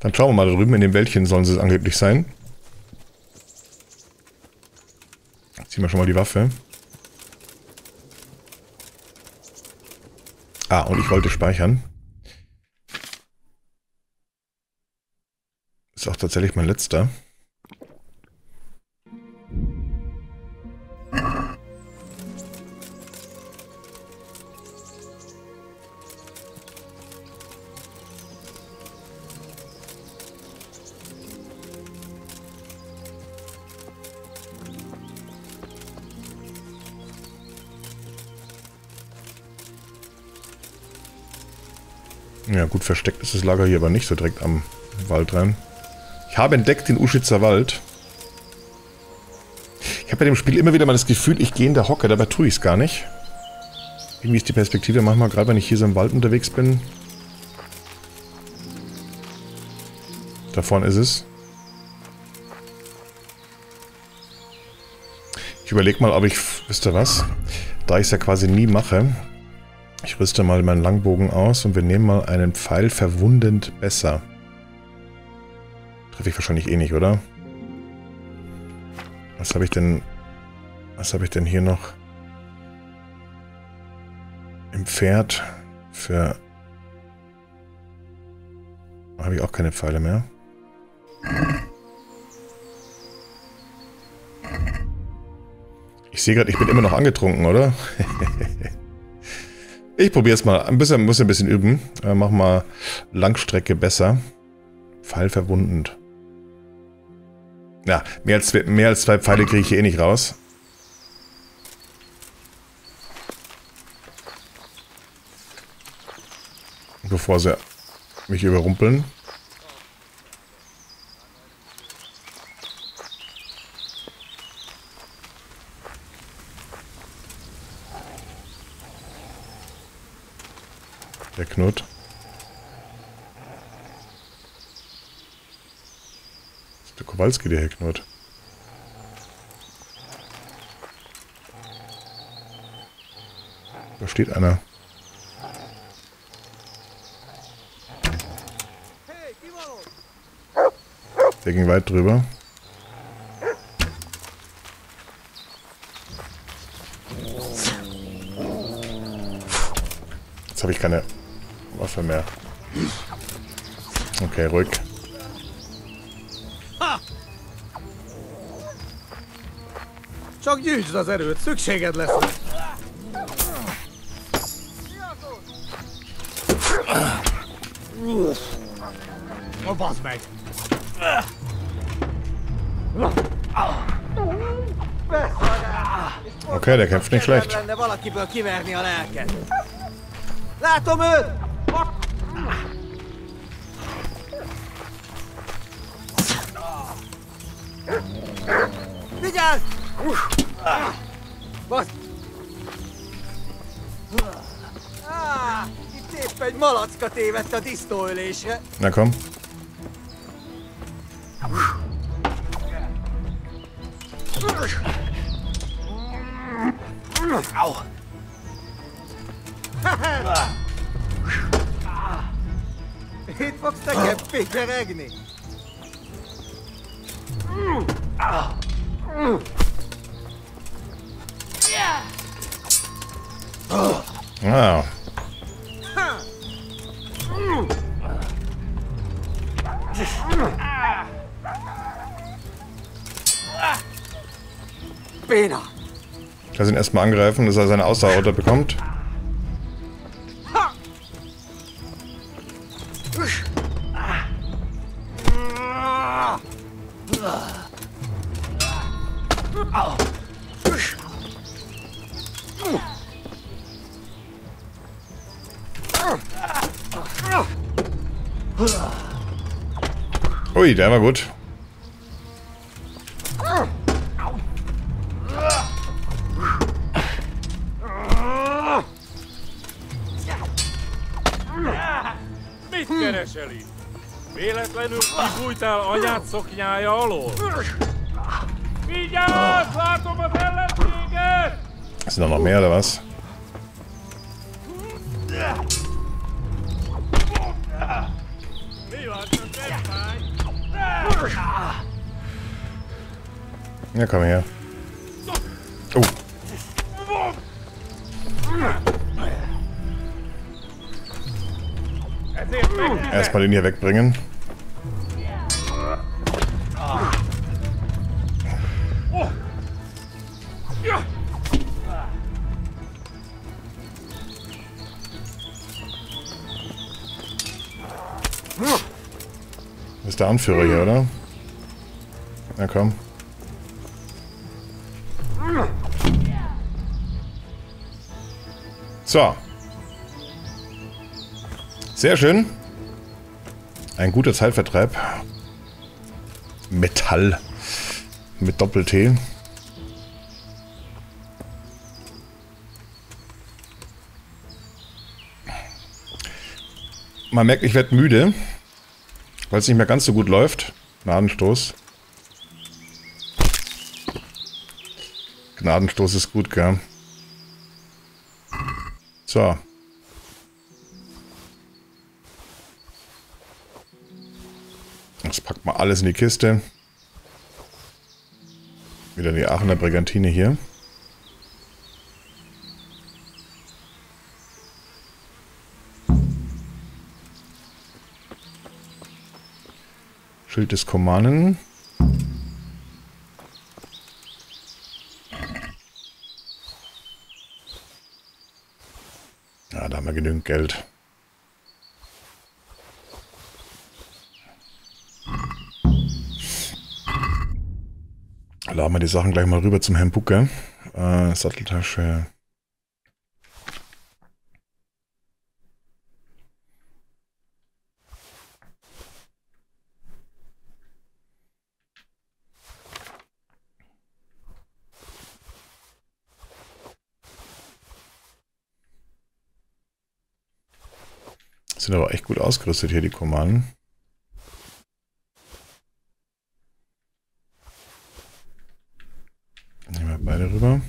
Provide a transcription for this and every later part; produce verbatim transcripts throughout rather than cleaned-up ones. Dann schauen wir mal, da drüben in dem Wäldchen sollen sie angeblich sein. Ziehen wir schon mal die Waffe. Ah, und ich wollte speichern. Ist auch tatsächlich mein letzter. Ja gut, versteckt ist das Lager hier aber nicht so direkt am Waldrand. Ich habe entdeckt den Uschitzer Wald. Ich habe bei dem Spiel immer wieder mal das Gefühl, ich gehe in der Hocke, dabei tue ich es gar nicht. Irgendwie ist die Perspektive manchmal, gerade wenn ich hier so im Wald unterwegs bin. Da vorne ist es. Ich überlege mal, ob ich... Wisst ihr was? Da ich es ja quasi nie mache... Ich rüste mal meinen Langbogen aus und wir nehmen mal einen Pfeil verwundend besser. Treffe ich wahrscheinlich eh nicht, oder? Was habe ich denn... Was habe ich denn hier noch? Im Pferd für... Habe ich auch keine Pfeile mehr. Ich sehe gerade, ich bin immer noch angetrunken, oder? Ich probiere es mal. Ein bisschen, muss ein bisschen üben. Äh, mach mal Langstrecke besser. Pfeil verwundend. Ja, mehr als, mehr als zwei Pfeile kriege ich hier eh nicht raus. Bevor sie mich überrumpeln. Der Knut. Das ist der Kowalski, der hier knurrt. Da steht einer. Der ging weit drüber. Jetzt habe ich keine... Waffe mehr. Okay, ruhig. Okay, der kämpft nicht schlecht. Was? Na komm. Au. Ah. Ich lasse ihn erstmal angreifen, dass er seine Ausdauer runterbekommt. Ui, der war gut. Sind da noch mehr oder was? Ja, komm her. Oh. Erstmal den hier wegbringen. Ist der Anführer hier, oder? Na komm. So. Sehr schön. Ein guter Zeitvertreib. Metall. Mit Doppel-T. Man merkt, ich werde müde. Weil es nicht mehr ganz so gut läuft. Gnadenstoß. Gnadenstoß ist gut, gell? So. Jetzt packt mal alles in die Kiste. Wieder die Aachener Brigantine hier. Schild des Komanen. Ja, da haben wir genügend Geld. Laden wir die Sachen gleich mal rüber zum Herrn Bucke. Äh, Satteltasche. Sind aber echt gut ausgerüstet hier, die Komanen. Nehmen wir beide rüber.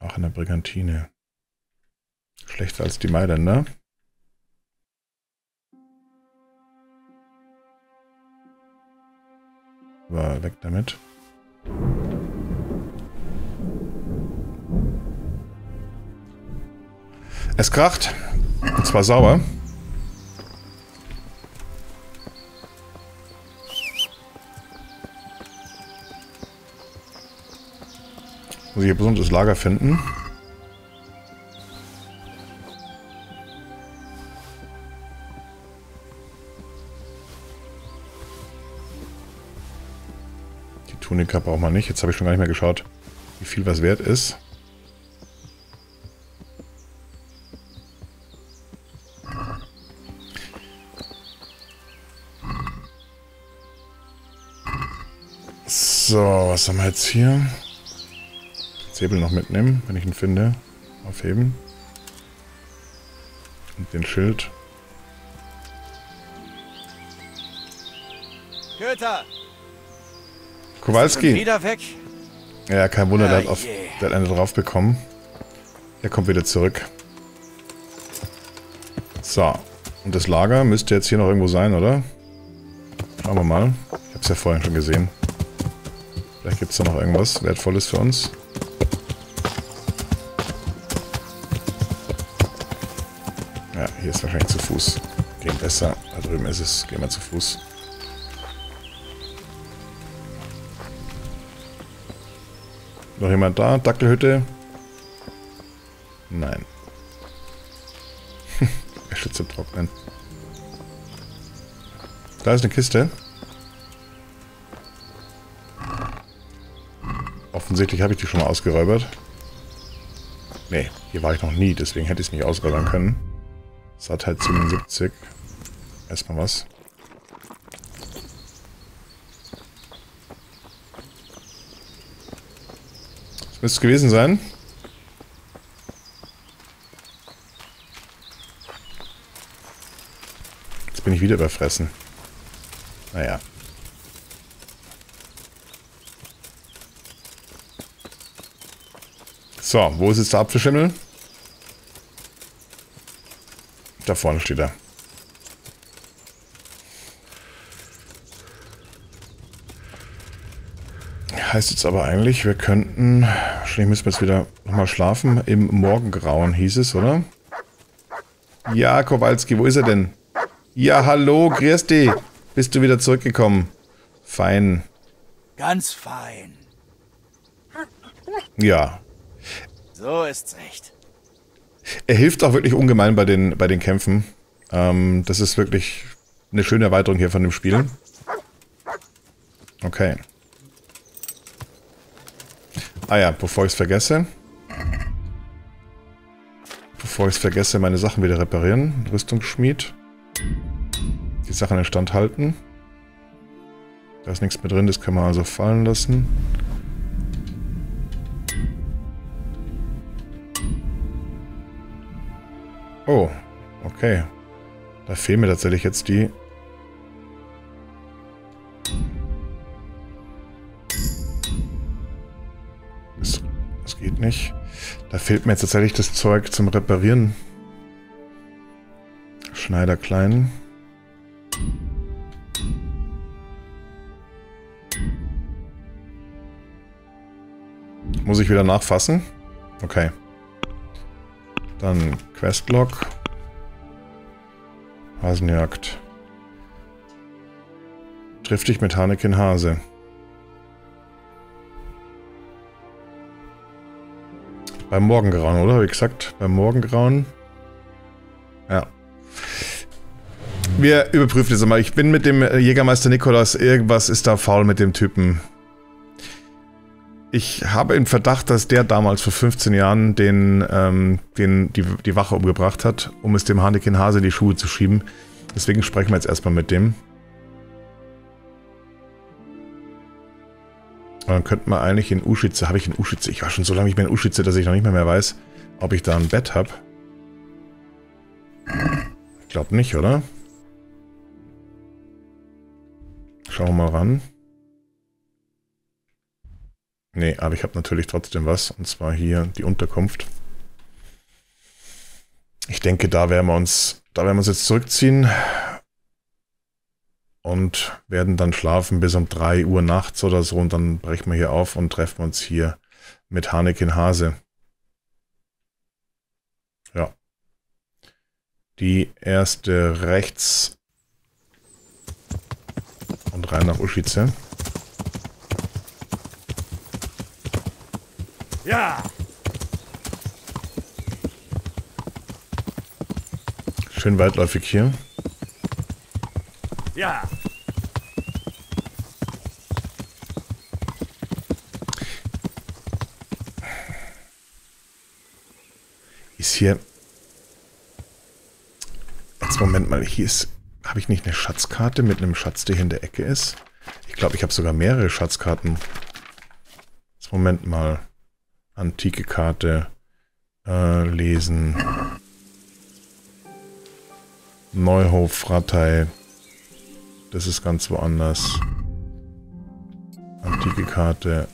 Auch in der Brigantine. Schlechter als die Mailänder. War weg damit. Es kracht. Und zwar sauber. Muss ich ein besonderes Lager finden. Tunika braucht man nicht. Jetzt habe ich schon gar nicht mehr geschaut, wie viel was wert ist. So, was haben wir jetzt hier? Säbel noch mitnehmen, wenn ich ihn finde. Aufheben. Und den Schild. Götter! Kowalski! Wieder weg? Ja, kein Wunder, der hat, auf, der hat eine drauf bekommen. Er kommt wieder zurück. So. Und das Lager müsste jetzt hier noch irgendwo sein, oder? Schauen wir mal. Ich habe es ja vorhin schon gesehen. Vielleicht gibt es da noch irgendwas Wertvolles für uns. Ja, hier ist wahrscheinlich zu Fuß. Gehen besser. Da drüben ist es. Gehen wir zu Fuß. Noch jemand da? Dackelhütte? Nein. Wäsche zum Trocknen. Da ist eine Kiste. Offensichtlich habe ich die schon mal ausgeräubert. Nee, hier war ich noch nie, deswegen hätte ich es nicht ausräubern können. Sattheit siebenundsiebzig. Erstmal was. Müsste es gewesen sein. Jetzt bin ich wieder überfressen. Naja. So, wo ist jetzt der Apfelschimmel? Da vorne steht er. Heißt jetzt aber eigentlich, wir könnten... Wahrscheinlich müssen wir jetzt wieder nochmal schlafen. Im Morgengrauen hieß es, oder? Ja, Kowalski, wo ist er denn? Ja, hallo, grüß dich. Bist du wieder zurückgekommen? Fein. Ganz fein. Ja. So ist's echt. Er hilft auch wirklich ungemein bei den, bei den Kämpfen. Ähm, das ist wirklich eine schöne Erweiterung hier von dem Spiel. Okay. Ah ja, bevor ich es vergesse. Bevor ich es vergesse, meine Sachen wieder reparieren. Rüstungsschmied. Die Sachen in Stand halten. Da ist nichts mehr drin, das können wir also fallen lassen. Oh, okay. Da fehlen mir tatsächlich jetzt die... Das geht nicht. Da fehlt mir jetzt tatsächlich das Zeug zum Reparieren. Schneider klein. Muss ich wieder nachfassen? Okay. Dann Questlog. Hasenjagd. Triff dich mit Hanekin Hase. Beim Morgengrauen, oder? Wie gesagt, beim Morgengrauen. Ja. Wir überprüfen das mal. Ich bin mit dem Jägermeister Nikolaus. Irgendwas ist da faul mit dem Typen. Ich habe im Verdacht, dass der damals vor fünfzehn Jahren den, ähm, den, die, die Wache umgebracht hat, um es dem Hanekin Hase in die Schuhe zu schieben. Deswegen sprechen wir jetzt erstmal mit dem. Und dann könnten wir eigentlich in Uschitzer... Habe ich in Uschitzer? Ich war schon so lange nicht mehr in Uschitzer, dass ich noch nicht mehr, mehr weiß, ob ich da ein Bett habe. Ich glaube nicht, oder? Schauen wir mal ran. Nee, aber ich habe natürlich trotzdem was, und zwar hier die Unterkunft. Ich denke, da werden wir uns, da werden wir uns jetzt zurückziehen und werden dann schlafen bis um drei Uhr nachts oder so, und dann brechen wir hier auf und treffen uns hier mit Hanekin Hase. Ja. Die erste rechts und rein nach Uschitzer. Ja! Schön weitläufig hier. Ja! Ist hier... Jetzt Moment mal, hier ist... Habe ich nicht eine Schatzkarte mit einem Schatz, der hier in der Ecke ist? Ich glaube, ich habe sogar mehrere Schatzkarten. Jetzt Moment mal. Antike Karte äh, lesen. Neuhof, Frateil. Das ist ganz woanders. Antike Karte.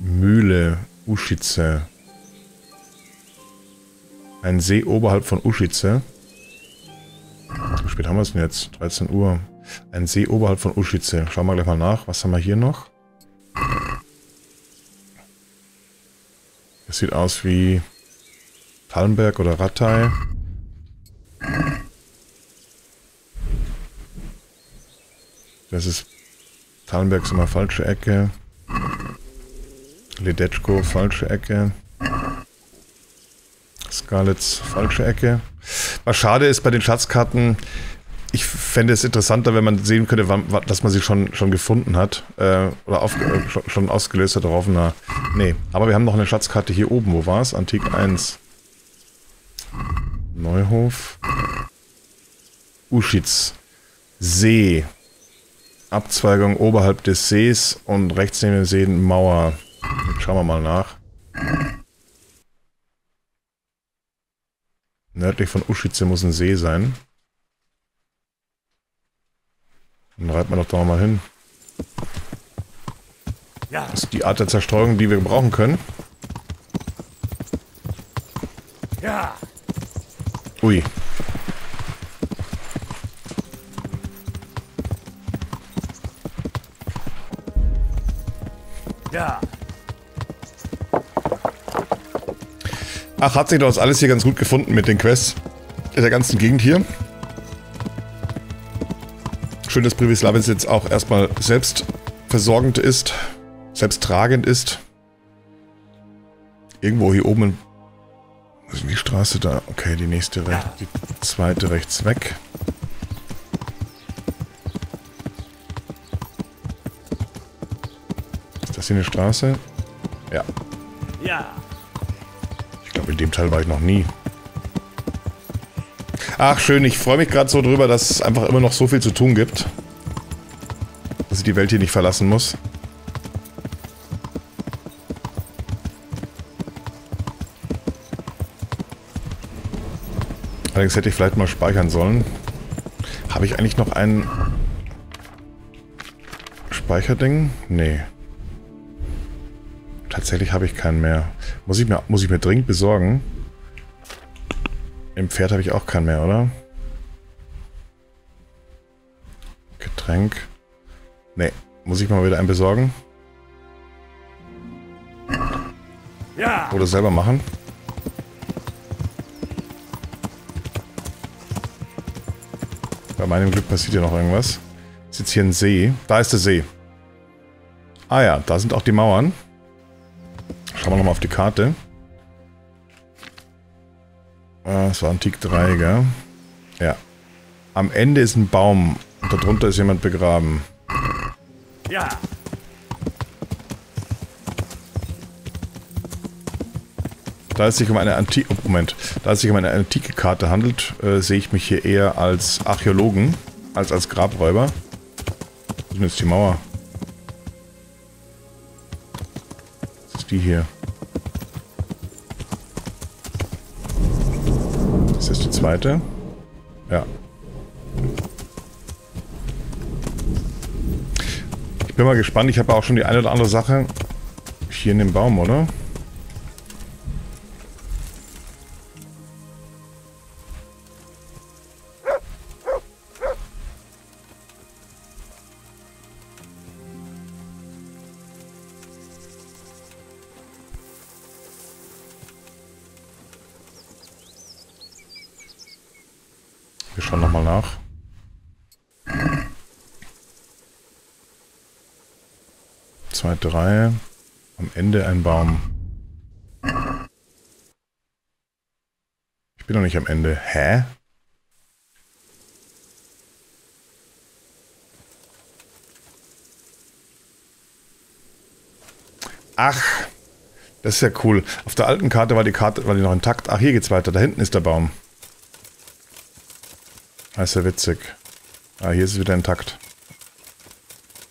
Mühle, Uschitzer. Ein See oberhalb von Uschitzer. Wie spät haben wir es denn jetzt? dreizehn Uhr. Ein See oberhalb von Uschitzer. Schauen wir gleich mal nach. Was haben wir hier noch? Das sieht aus wie Talmberg oder Rattei. Das ist Talmberg, so mal falsche Ecke. Ledecko, falsche Ecke. Scarlets, falsche Ecke. Was schade ist bei den Schatzkarten, ich fände es interessanter, wenn man sehen könnte, wann, wann, dass man sie schon, schon gefunden hat. Äh, oder auf, äh, schon, schon ausgelöst hat darauf. Na, nee. Aber wir haben noch eine Schatzkarte hier oben. Wo war es? Antik eins. Neuhof. Uschitz. See. Abzweigung oberhalb des Sees und rechts neben dem See Mauer. Jetzt schauen wir mal nach. Nördlich von Uschitze muss ein See sein. Dann reiten wir doch da mal hin. Ja. Das ist die Art der Zerstreuung, die wir brauchen können. Ui. Ja. Ach, hat sich doch das alles hier ganz gut gefunden mit den Quests in der ganzen Gegend hier. Schön, dass Pribyslavitz jetzt auch erstmal selbst versorgend ist, selbst tragend ist. Irgendwo hier oben in die Straße da. Okay, die nächste rechts, die zweite rechts weg. Ist das hier eine Straße? Ja. Ja. Ich glaube, in dem Teil war ich noch nie. Ach schön, ich freue mich gerade so drüber, dass es einfach immer noch so viel zu tun gibt. Dass ich die Welt hier nicht verlassen muss. Allerdings hätte ich vielleicht mal speichern sollen. Habe ich eigentlich noch ein Speicherding? Nee. Tatsächlich habe ich keinen mehr. Muss ich mir, muss ich mir dringend besorgen. Im Pferd habe ich auch keinen mehr, oder? Getränk. Nee, muss ich mal wieder einen besorgen? Ja. Oder selber machen? Bei meinem Glück passiert ja noch irgendwas. Ist jetzt hier ein See. Da ist der See. Ah ja, da sind auch die Mauern. Schauen wir nochmal auf die Karte. Ah, das war Antik drei, gell? Ja. Am Ende ist ein Baum. Und darunter ist jemand begraben. Ja. Da es sich um eine antike, oh, Moment, da es sich um eine antike Karte handelt, äh, sehe ich mich hier eher als Archäologen, als als Grabräuber. Wo ist denn jetzt die Mauer? Das ist die hier. Das ist die zweite. Ja. Ich bin mal gespannt, ich habe auch schon die eine oder andere Sache hier in dem Baum, oder? Wir schauen nochmal nach. Zweite Reihe. Am Ende ein Baum. Ich bin noch nicht am Ende. Hä? Ach. Das ist ja cool. Auf der alten Karte war die Karte war die noch intakt. Ach, hier geht's weiter. Da hinten ist der Baum. Das ist ja witzig. Ah, hier ist es wieder intakt.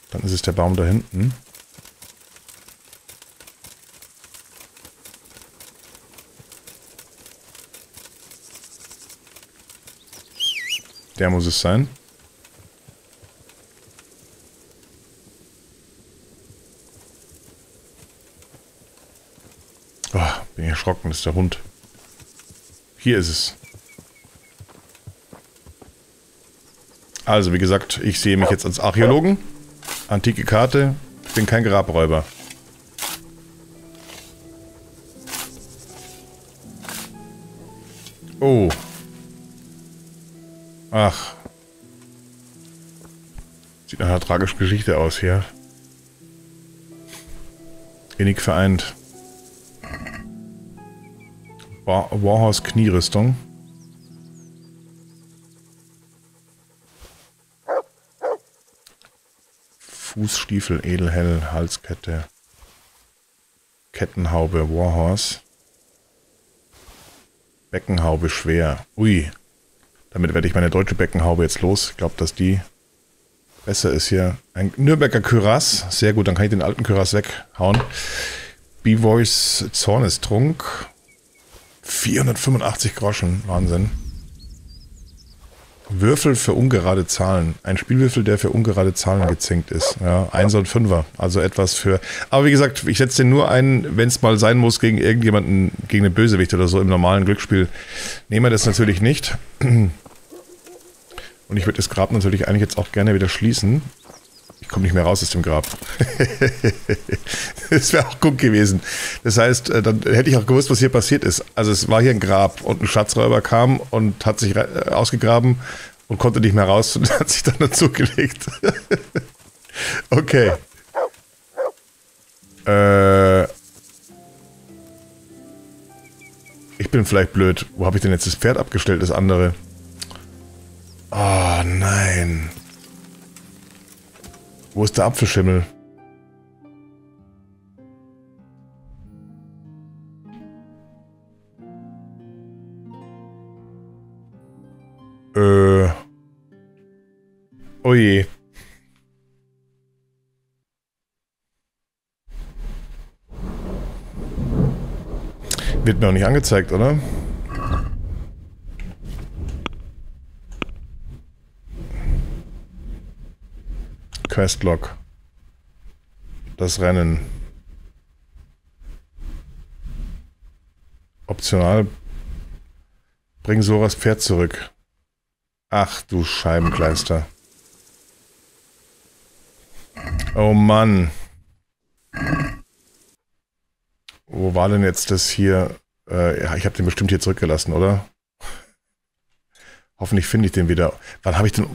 Dann ist es der Baum da hinten. Der muss es sein. Oh, bin erschrocken, das ist der Hund. Hier ist es. Also, wie gesagt, ich sehe mich jetzt als Archäologen. Antike Karte. Ich bin kein Grabräuber. Oh. Ach. Sieht nach einer tragischen Geschichte aus hier. Wenig vereint. War Warhorse Knierüstung. Fußstiefel, Edelhell, Halskette, Kettenhaube, Warhorse, Beckenhaube schwer. Ui, damit werde ich meine deutsche Beckenhaube jetzt los. Ich glaube, dass die besser ist hier. Ein Nürnberger Kürass, sehr gut, dann kann ich den alten Kürass weghauen. B-Voice Zornestrunk, vierhundertfünfundachtzig Groschen, Wahnsinn. Würfel für ungerade Zahlen. Ein Spielwürfel, der für ungerade Zahlen gezinkt ist. Ja, Einser und Fünfer. Also etwas für... Aber wie gesagt, ich setze den nur ein, wenn es mal sein muss, gegen irgendjemanden, gegen einen Bösewicht oder so im normalen Glücksspiel. Nehmen wir das natürlich nicht. Und ich würde das Grab natürlich eigentlich jetzt auch gerne wieder schließen. Ich komme nicht mehr raus aus dem Grab. Das wäre auch gut gewesen. Das heißt, dann hätte ich auch gewusst, was hier passiert ist. Also es war hier ein Grab und ein Schatzräuber kam und hat sich ausgegraben und konnte nicht mehr raus und hat sich dann dazugelegt. Okay. Äh ich bin vielleicht blöd. Wo habe ich denn jetzt das Pferd abgestellt, das andere? Oh nein. Wo ist der Apfelschimmel? Äh. Oh je. Wird mir auch nicht angezeigt, oder? Questlog. Das Rennen. Optional. Bring Soras Pferd zurück. Ach du Scheibenkleister. Oh Mann. Wo war denn jetzt das hier? Äh, ja, ich habe den bestimmt hier zurückgelassen, oder? Hoffentlich finde ich den wieder. Wann habe ich den...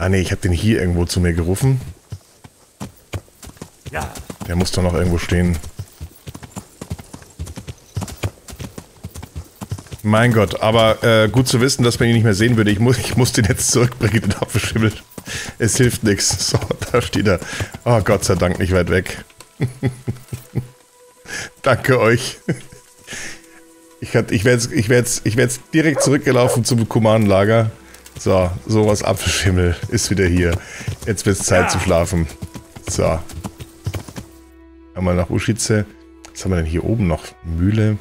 Ah ne, ich habe den hier irgendwo zu mir gerufen. Ja. Der muss doch noch irgendwo stehen. Mein Gott, aber äh, gut zu wissen, dass man ihn nicht mehr sehen würde. Ich muss, ich muss den jetzt zurückbringen, den Apfelschimmel. Es hilft nichts. So, da steht er. Oh, Gott sei Dank, nicht weit weg. Danke euch. Ich, ich wäre jetzt, ich wär jetzt, ich wär jetzt direkt zurückgelaufen zum Kumanlager. So, Soras Apfelschimmel ist wieder hier. Jetzt wird es Zeit ja. zu schlafen. So. Einmal nach Uschitze. Was haben wir denn hier oben noch? Mühle.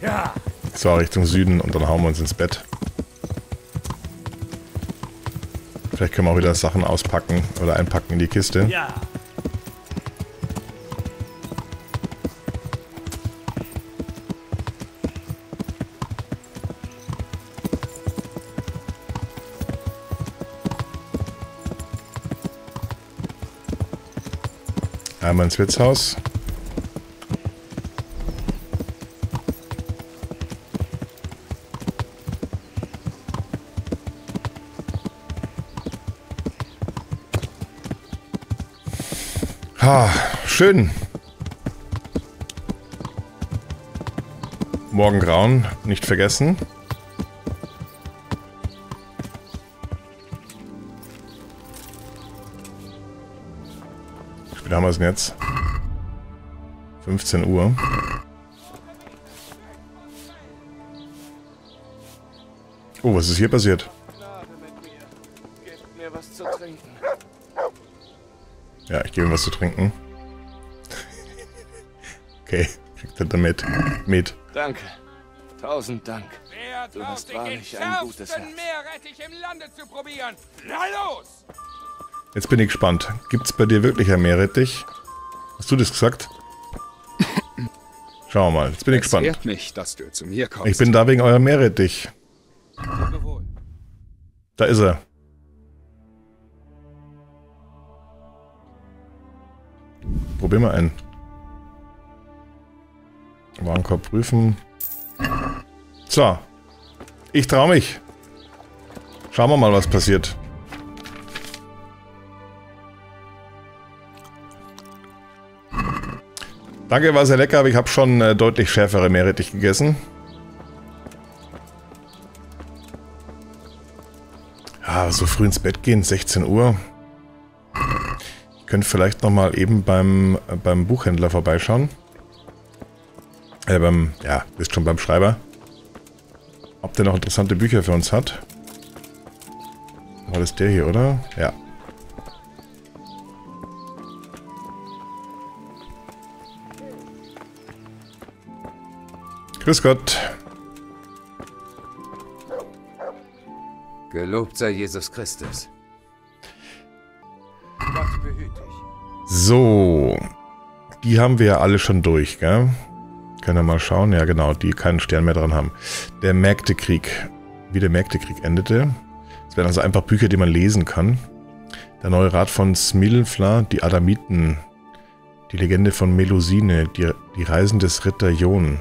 Ja. So, Richtung Süden und dann hauen wir uns ins Bett. Vielleicht können wir auch wieder Sachen auspacken oder einpacken in die Kiste. Ja. Einmal ins Wirtshaus. Ha, schön. Morgengrauen, nicht vergessen. Wie haben wir es denn jetzt? fünfzehn Uhr. Oh, was ist hier passiert? Gebt mir was zu trinken. Ja, ich gebe ihm was zu trinken. Okay, kriegt er damit. Mit. Danke. Tausend Dank. Du hast wahrlich ein gutes Herz. Jetzt bin ich gespannt. Gibt's bei dir wirklich ein Meerrettich? Hast du das gesagt? Schauen wir mal. Jetzt bin ich gespannt. Es ehrt mich, dass du zu mir kommst. Ich bin da wegen eurem Meerrettich. Da ist er. Probier mal einen. Warenkorb prüfen. So. Ich trau mich. Schauen wir mal, was passiert. Danke, war sehr lecker, aber ich habe schon äh, deutlich schärfere Meerrettich gegessen. Ja, so früh ins Bett gehen, sechzehn Uhr. Ich könnte vielleicht nochmal eben beim, äh, beim Buchhändler vorbeischauen. Äh, beim, ja, ist schon beim Schreiber. Ob der noch interessante Bücher für uns hat. War das der hier, oder? Ja. Grüß Gott. Gelobt sei Jesus Christus. Gott behüte dich. So. Die haben wir ja alle schon durch, gell? Können wir mal schauen. Ja, genau, die keinen Stern mehr dran haben. Der Mägdekrieg. Wie der Mägdekrieg endete. Das wären also einfach Bücher, die man lesen kann. Der neue Rat von Smilfla, die Adamiten. Die Legende von Melusine, die, die Reisen des Ritter Jon.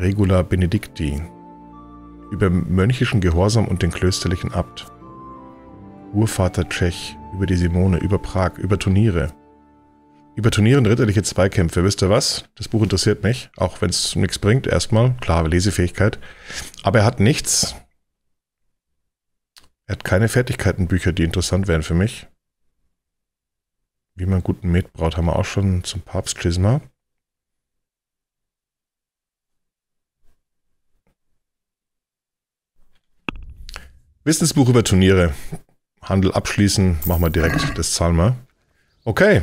Regula Benedicti. Über mönchischen Gehorsam und den klösterlichen Abt. Urvater Tschech, über die Simone, über Prag, über Turniere. Über Turniere und ritterliche Zweikämpfe. Wisst ihr was? Das Buch interessiert mich, auch wenn es nichts bringt. Erstmal, klar, Lesefähigkeit. Aber er hat nichts. Er hat keine Fertigkeitenbücher, die interessant wären für mich. Wie man guten Met braut, haben wir auch schon zum Papstschisma. Wissensbuch über Turniere. Handel abschließen, machen wir direkt, das zahlen wir. Okay,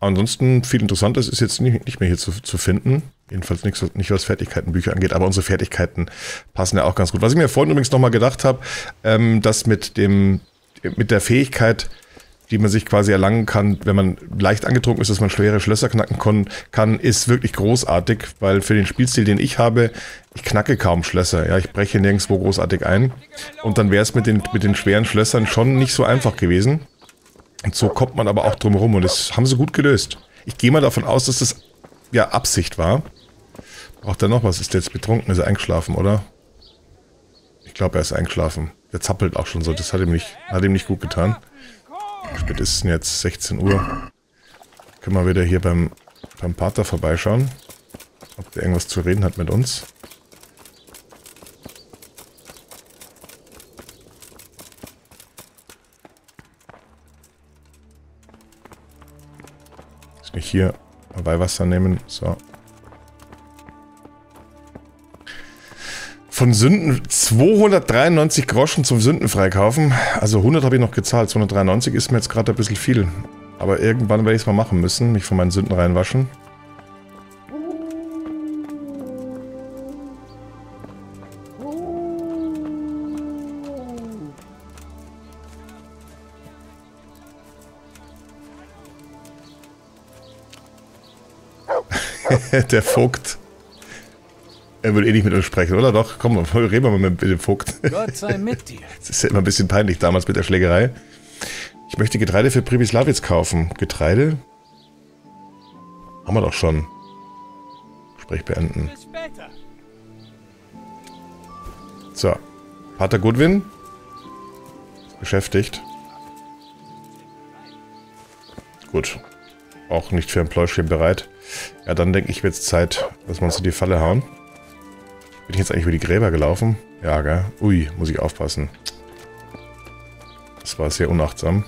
ansonsten viel Interessantes ist jetzt nicht, nicht mehr hier zu, zu finden. Jedenfalls nichts, nicht was Fertigkeitenbücher angeht, aber unsere Fertigkeiten passen ja auch ganz gut. Was ich mir vorhin übrigens nochmal gedacht habe, ähm, dass mit, dem, mit der Fähigkeit, die man sich quasi erlangen kann, wenn man leicht angetrunken ist, dass man schwere Schlösser knacken kann, ist wirklich großartig, weil für den Spielstil, den ich habe, ich knacke kaum Schlösser. Ja, ich breche nirgendwo großartig ein. Und dann wäre es mit den, mit den schweren Schlössern schon nicht so einfach gewesen. Und so kommt man aber auch drum rum und das haben sie gut gelöst. Ich gehe mal davon aus, dass das ja Absicht war. Braucht er noch was? Ist der jetzt betrunken? Ist er eingeschlafen, oder? Ich glaube, er ist eingeschlafen. Der zappelt auch schon so. Das hat ihm nicht, hat ihm nicht gut getan. Spät ist jetzt sechzehn Uhr. Können wir wieder hier beim, beim Pater vorbeischauen, ob der irgendwas zu reden hat mit uns. Ist nicht hier mal Weihwasser nehmen. So. Von Sünden zweihundertdreiundneunzig Groschen zum Sündenfreikaufen. Also hundert habe ich noch gezahlt. zweihundertdreiundneunzig ist mir jetzt gerade ein bisschen viel. Aber irgendwann werde ich es mal machen müssen. Mich von meinen Sünden reinwaschen. Der Vogt. Er will eh nicht mit uns sprechen, oder? Doch, komm, reden wir mal mit dem Vogt. Gott sei mit dir. Das ist ja immer ein bisschen peinlich damals mit der Schlägerei. Ich möchte Getreide für Pribyslavitz kaufen. Getreide? Haben wir doch schon. Gespräch beenden. So. Vater Goodwin? Beschäftigt. Gut. Auch nicht für ein Pläuschchen bereit. Ja, dann denke ich, wird es Zeit, dass wir uns in die Falle hauen. Bin ich jetzt eigentlich über die Gräber gelaufen? Ja, gell? Ui, muss ich aufpassen. Das war sehr unachtsam.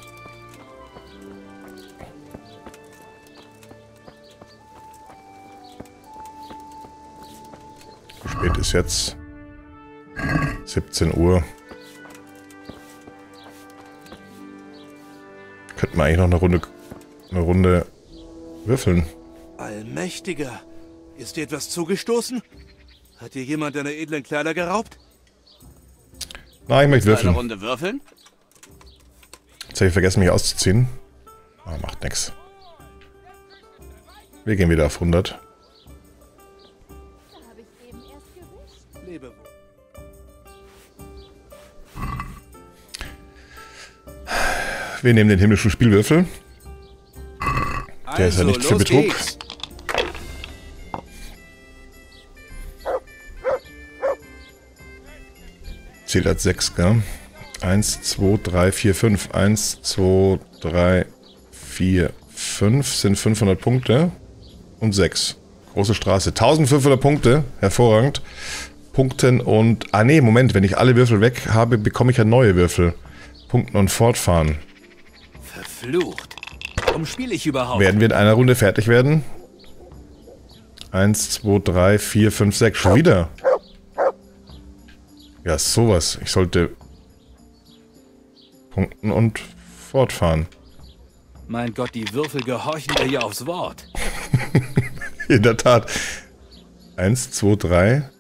Wie spät ist jetzt? siebzehn Uhr. Könnten wir eigentlich noch eine Runde, eine Runde würfeln. Allmächtiger, ist dir etwas zugestoßen? Hat dir jemand deine edlen Kleider geraubt? Nein, ich möchte würfeln. Eine Runde würfeln? Jetzt habe ich vergessen, mich auszuziehen. Ah, macht nichts. Wir gehen wieder auf hundert. Wir nehmen den himmlischen Spielwürfel. Der ist ja nicht für Betrug. Zählt als sechs, gell? eins, zwei, drei, vier, fünf. eins, zwei, drei, vier, fünf sind fünfhundert Punkte und sechs. Große Straße. eintausendfünfhundert Punkte, hervorragend. Punkten und... Ah ne, Moment, wenn ich alle Würfel weg habe, bekomme ich ja neue Würfel. Punkten und fortfahren. Verflucht. Warum spiele ich überhaupt? Werden wir in einer Runde fertig werden? eins, zwei, drei, vier, fünf, sechs. Schon wieder. Ja, sowas. Ich sollte punkten und fortfahren. Mein Gott, die Würfel gehorchen dir ja aufs Wort. In der Tat. Eins, zwei, drei.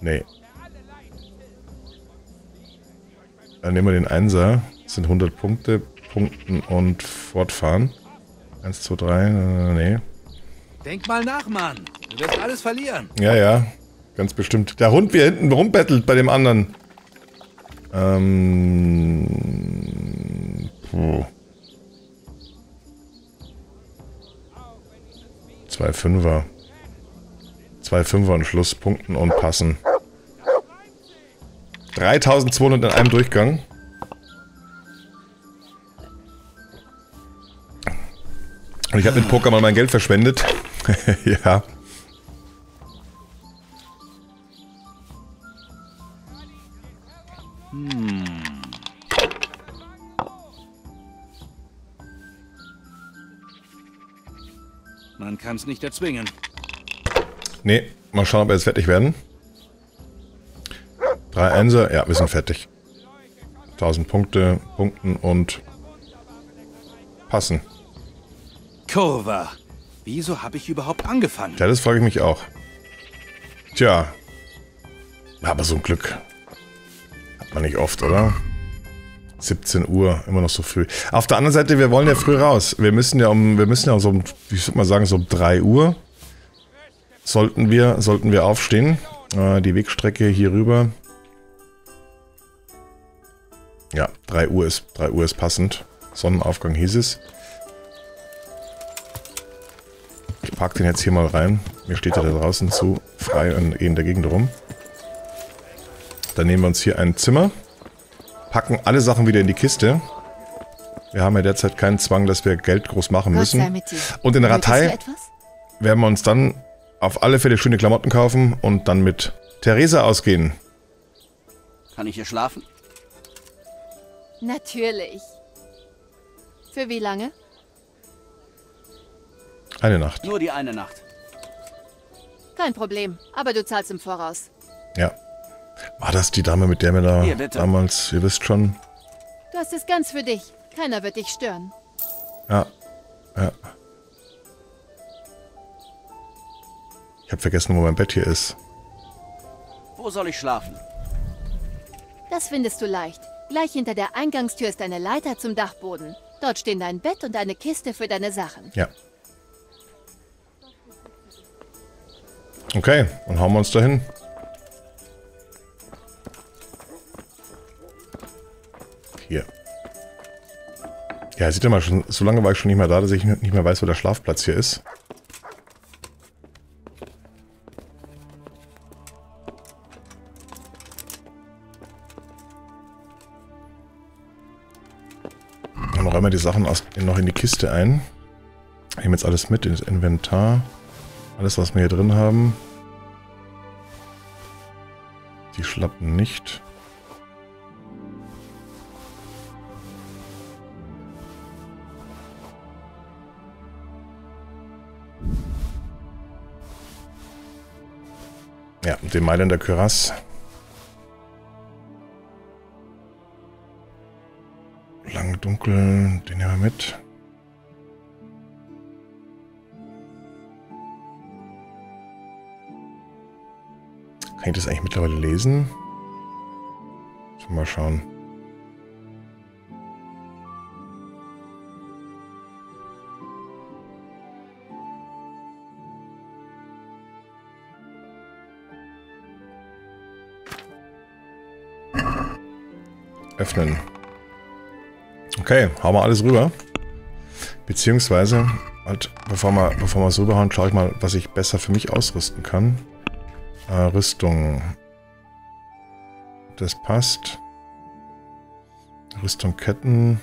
Nee. Dann nehmen wir den Einser. Das sind hundert Punkte. Punkten und fortfahren. Eins, zwei, drei. Nee. Denk mal nach, Mann. Du wirst alles verlieren. Ja, ja. Ganz bestimmt. Der Hund, wie er hinten rumbettelt bei dem anderen. Ähm. Puh. Zwei Fünfer. Zwei Fünfer und Schluss. Punkten und passen. dreitausendzweihundert in einem Durchgang. Und ich habe mit Pokémon mein Geld verschwendet. Ja. Hm. Man kann es nicht erzwingen. Nee, mal schauen, ob wir jetzt fertig werden. Drei Einser, ja, wir sind fertig. tausend Punkte, Punkten und passen. Kurva, wieso habe ich überhaupt angefangen? Ja, das frage ich mich auch. Tja, aber so ein Glück hat man nicht oft, oder? siebzehn Uhr, immer noch so früh. Auf der anderen Seite, wir wollen ja früh raus. Wir müssen ja um, wir müssen ja um so, um, ich würde mal sagen, so um drei Uhr sollten wir, sollten wir aufstehen. Äh, die Wegstrecke hier rüber. Ja, drei Uhr ist, drei Uhr ist passend. Sonnenaufgang hieß es. Ich park den jetzt hier mal rein. Mir steht er da draußen zu, frei und gehen in der Gegend rum. Dann nehmen wir uns hier ein Zimmer, packen alle Sachen wieder in die Kiste. Wir haben ja derzeit keinen Zwang, dass wir Geld groß machen müssen. Und in der Rattei werden wir uns dann auf alle Fälle schöne Klamotten kaufen und dann mit Theresa ausgehen. Kann ich hier schlafen? Natürlich. Für wie lange? Eine Nacht. Nur die eine Nacht. Kein Problem, aber du zahlst im Voraus. Ja. War das die Dame, mit der wir da Hier, damals, ihr wisst schon. Du hast es ganz für dich. Keiner wird dich stören. Ja. Ja. Ich habe vergessen, wo mein Bett hier ist. Wo soll ich schlafen? Das findest du leicht. Gleich hinter der Eingangstür ist eine Leiter zum Dachboden. Dort stehen dein Bett und eine Kiste für deine Sachen. Ja. Okay, dann hauen wir uns dahin. Hier. Ja, seht ihr mal, schon, so lange war ich schon nicht mehr da, dass ich nicht mehr weiß, wo der Schlafplatz hier ist. Und noch einmal die Sachen aus, noch in die Kiste ein. Ich nehme jetzt alles mit ins Inventar. Alles, was wir hier drin haben. Die Schlappen nicht. Ja, den Mailänder Kürass. Lang dunkel, den nehmen wir mit. Kann ich das eigentlich mittlerweile lesen? Mal schauen. Öffnen. Okay, hauen wir alles rüber. Beziehungsweise, halt, bevor wir, bevor wir es rüberhauen, schaue ich mal, was ich besser für mich ausrüsten kann. Rüstung. Das passt. Rüstung Ketten.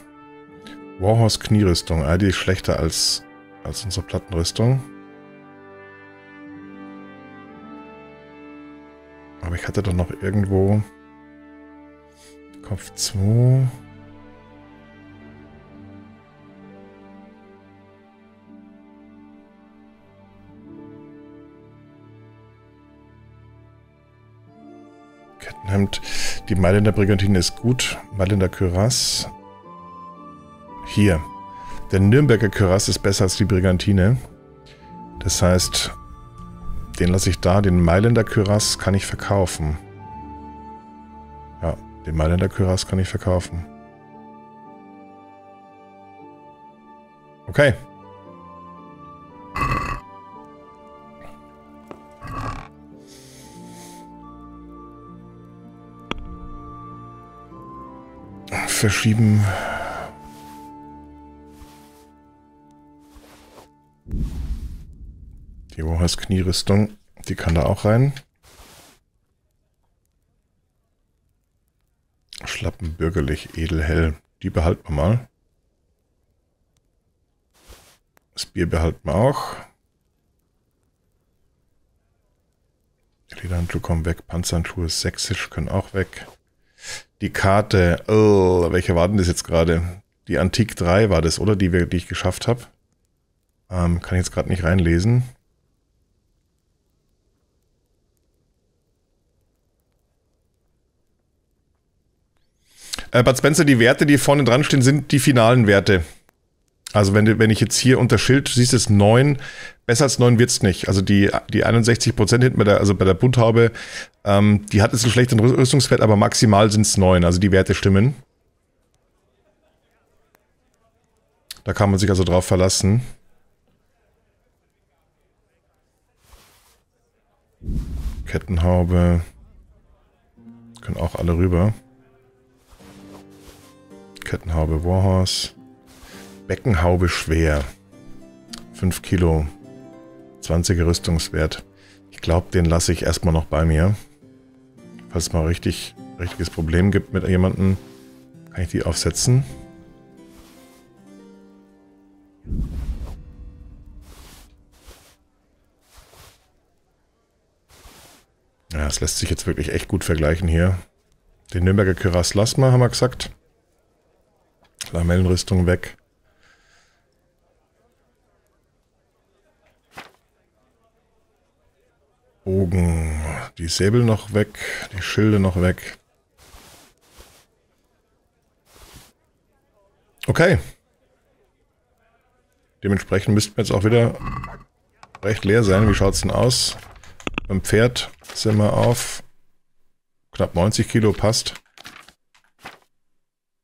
Warhorse Knierüstung. Ah, die ist schlechter als, als unsere Plattenrüstung. Aber ich hatte doch noch irgendwo Kopf zwei. Kettenhemd. Die Mailänder Brigantine ist gut. Mailänder Kürass. Hier. Der Nürnberger Kürass ist besser als die Brigantine. Das heißt, den lasse ich da. Den Mailänder Kürass kann ich verkaufen. Ja, den Mailänder Kürass kann ich verkaufen. Okay. Verschieben. Die Warhorse Knierüstung, die kann da auch rein. Schlappen bürgerlich, edelhell. Die behalten wir mal. Das Bier behalten wir auch. Lederhandschuhe kommen weg. Panzerhandschuhe, Sächsisch können auch weg. Die Karte, oh, welche war denn das jetzt gerade? Die Antik drei war das, oder? Die, die ich geschafft habe. Ähm, kann ich jetzt gerade nicht reinlesen. Äh, Bud Spencer, die Werte, die vorne dran stehen, sind die finalen Werte. Also wenn, wenn ich jetzt hier unter Schild, siehst du es neun, besser als neun wird es nicht. Also die, die einundsechzig Prozent hinten bei der, also bei der Bunthaube, ähm, die hat jetzt einen schlechten Rüstungswert, aber maximal sind es neun, also die Werte stimmen. Da kann man sich also drauf verlassen. Kettenhaube, können auch alle rüber. Kettenhaube Warhorse. Beckenhaube schwer. fünf Kilo. zwanziger Rüstungswert. Ich glaube, den lasse ich erstmal noch bei mir. Falls es mal richtig richtiges Problem gibt mit jemandem, kann ich die aufsetzen. Ja, das lässt sich jetzt wirklich echt gut vergleichen hier. Den Nürnberger Kürass lassen wir, haben wir gesagt. Lamellenrüstung weg. Bogen, die Säbel noch weg, die Schilde noch weg. Okay. Dementsprechend müssten wir jetzt auch wieder recht leer sein. Wie schaut's denn aus? Beim Pferd sind wir auf knapp neunzig Kilo, passt.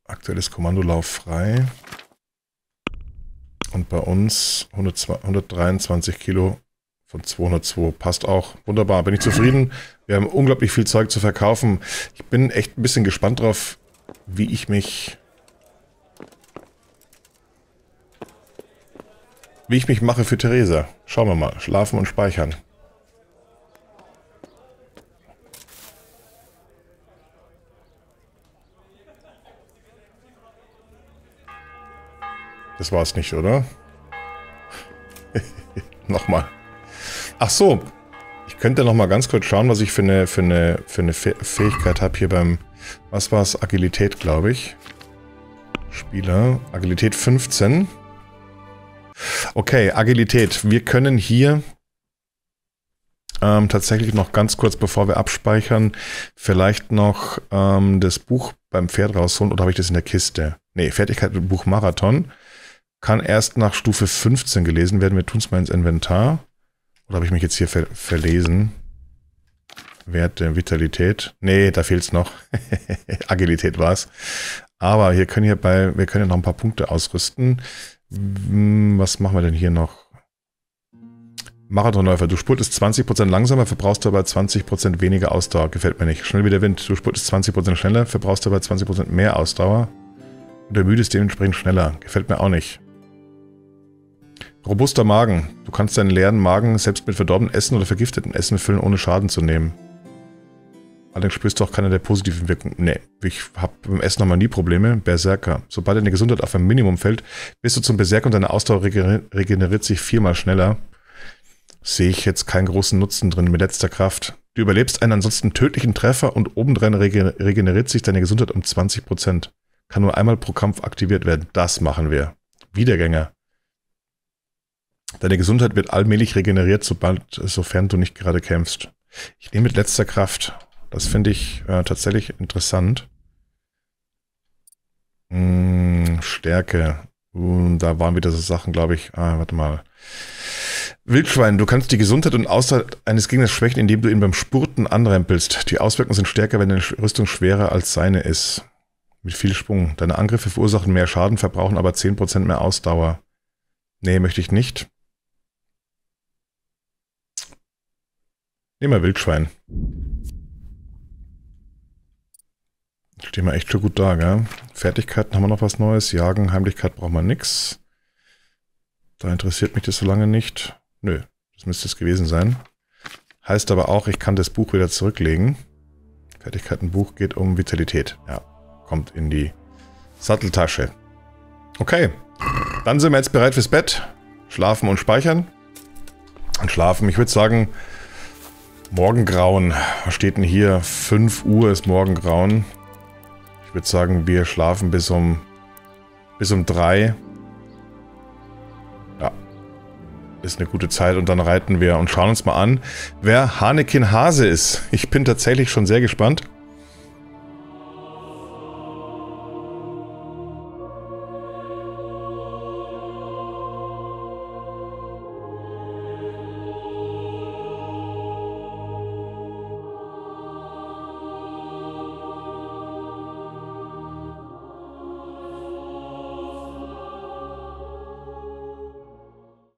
Aktuelles Kommandolauf frei. Und bei uns hundertdreiundzwanzig Kilo. Von zweihundertzwei. Passt auch. Wunderbar. Bin ich zufrieden. Wir haben unglaublich viel Zeug zu verkaufen. Ich bin echt ein bisschen gespannt drauf, wie ich mich... Wie ich mich mache für Theresa. Schauen wir mal. Schlafen und speichern. Das war's nicht, oder? Nochmal. Ach so, ich könnte noch mal ganz kurz schauen, was ich für eine, für eine, für eine Fähigkeit habe hier beim, was war es, Agilität, glaube ich. Spieler, Agilität fünfzehn. Okay, Agilität. Wir können hier ähm, tatsächlich noch ganz kurz, bevor wir abspeichern, vielleicht noch ähm, das Buch beim Pferd rausholen. Oder habe ich das in der Kiste? Nee, Fertigkeit im Buch Marathon. Kann erst nach Stufe fünfzehn gelesen werden. Wir tun es mal ins Inventar. Oder habe ich mich jetzt hier ver verlesen? Werte, Vitalität. Nee, da fehlt es noch. Agilität war es. Aber hier können hier bei, wir können ja noch ein paar Punkte ausrüsten. Was machen wir denn hier noch? Marathonläufer. Du spurtest zwanzig Prozent langsamer, verbrauchst dabei zwanzig Prozent weniger Ausdauer. Gefällt mir nicht. Schnell wie der Wind. Du spurtest zwanzig Prozent schneller, verbrauchst dabei zwanzig Prozent mehr Ausdauer. Und ermüdest dementsprechend schneller. Gefällt mir auch nicht. Robuster Magen. Du kannst deinen leeren Magen selbst mit verdorbenem Essen oder vergiftetem Essen füllen, ohne Schaden zu nehmen. Allerdings spürst du auch keine der positiven Wirkungen. Nee, ich habe beim Essen nochmal nie Probleme. Berserker. Sobald deine Gesundheit auf ein Minimum fällt, bist du zum Berserker und deine Ausdauer regeneriert sich viermal schneller. Sehe ich jetzt keinen großen Nutzen drin mit letzter Kraft. Du überlebst einen ansonsten tödlichen Treffer und obendrein regeneriert sich deine Gesundheit um zwanzig Prozent. Kann nur einmal pro Kampf aktiviert werden. Das machen wir. Wiedergänger. Deine Gesundheit wird allmählich regeneriert, sobald, sofern du nicht gerade kämpfst. Ich nehme mit letzter Kraft. Das finde ich äh, tatsächlich interessant. Hm, Stärke. Uh, da waren wieder so Sachen, glaube ich. Ah, warte mal. Wildschwein, du kannst die Gesundheit und Ausdauer eines Gegners schwächen, indem du ihn beim Spurten anrempelst. Die Auswirkungen sind stärker, wenn deine Rüstung schwerer als seine ist. Mit viel Schwung. Deine Angriffe verursachen mehr Schaden, verbrauchen aber zehn Prozent mehr Ausdauer. Nee, möchte ich nicht. Nehmen wir Wildschwein. Stehen wir echt schon gut da, gell? Fertigkeiten, haben wir noch was Neues? Jagen, Heimlichkeit braucht man nix. Da interessiert mich das so lange nicht. Nö, das müsste es gewesen sein. Heißt aber auch, ich kann das Buch wieder zurücklegen. Fertigkeitenbuch geht um Vitalität. Ja, kommt in die Satteltasche. Okay, dann sind wir jetzt bereit fürs Bett. Schlafen und speichern. Und schlafen, ich würde sagen, Morgengrauen. Was steht denn hier? fünf Uhr ist Morgengrauen. Ich würde sagen, wir schlafen bis um bis um drei. Ja, ist eine gute Zeit und dann reiten wir und schauen uns mal an, wer Hanekin Hase ist. Ich bin tatsächlich schon sehr gespannt.